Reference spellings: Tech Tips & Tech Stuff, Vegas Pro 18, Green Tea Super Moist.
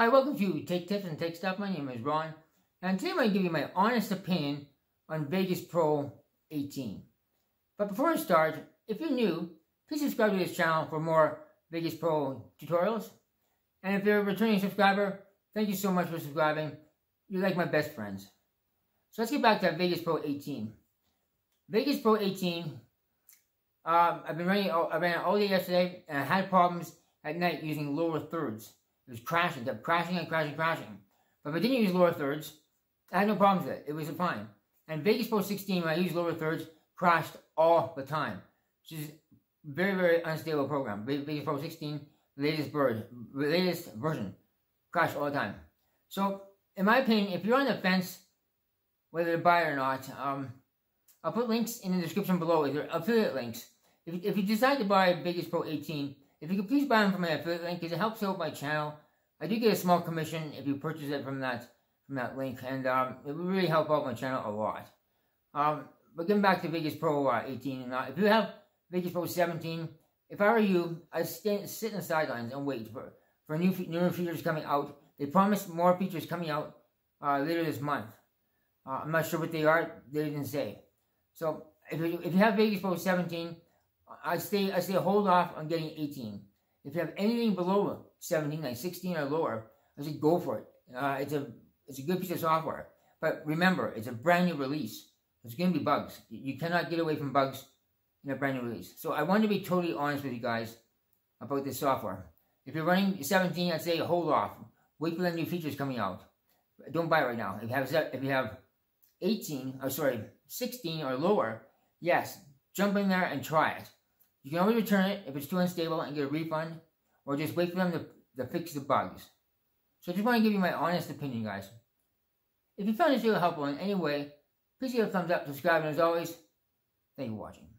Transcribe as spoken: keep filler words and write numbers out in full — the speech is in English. Hi, welcome to Tech Tips and Tech Stuff. My name is Ron, and today I'm going to give you my honest opinion on Vegas Pro eighteen. But before I start, if you're new, please subscribe to this channel for more Vegas Pro tutorials. And if you're a returning subscriber, thank you so much for subscribing. You're like my best friends. So let's get back to Vegas Pro eighteen. Vegas Pro eighteen, um, I've been running, I ran it all day yesterday, and I had problems at night using lower thirds. It was crashing, it kept crashing and crashing, crashing. But if I didn't use lower thirds, I had no problems with it. It was fine. And Vegas Pro sixteen, when I used lower thirds, crashed all the time. Which is a very, very unstable program. Vegas Pro sixteen, latest, bird, latest version, crashed all the time. So, in my opinion, if you're on the fence, whether to buy it or not, um, I'll put links in the description below. If they're affiliate links. If, if you decide to buy Vegas Pro eighteen, if you could please buy them from my affiliate link, because it helps out my channel. I do get a small commission if you purchase it from that from that link, and um, it would really help out my channel a lot. Um, but getting back to Vegas Pro uh, eighteen, and uh, if you have Vegas Pro seventeen, if I were you, I'd stay, sit in the sidelines and wait for for new newer features coming out. They promised more features coming out uh, later this month. Uh, I'm not sure what they are; they didn't say. So if you if you have Vegas Pro seventeen. I say, I say hold off on getting eighteen. If you have anything below seventeen, like sixteen or lower, I say go for it. Uh, it's, a, it's a good piece of software. But remember, it's a brand new release. There's going to be bugs. You cannot get away from bugs in a brand new release. So I want to be totally honest with you guys about this software. If you're running seventeen, I'd say hold off. Wait for the new features coming out. Don't buy it right now. If you have, if you have eighteen, or sorry, sixteen or lower, yes, jump in there and try it. You can always return it if it's too unstable and get a refund, or just wait for them to, to fix the bugs. So I just want to give you my honest opinion, guys. If you found this video helpful in any way, please give it a thumbs up, subscribe, and as always, thank you for watching.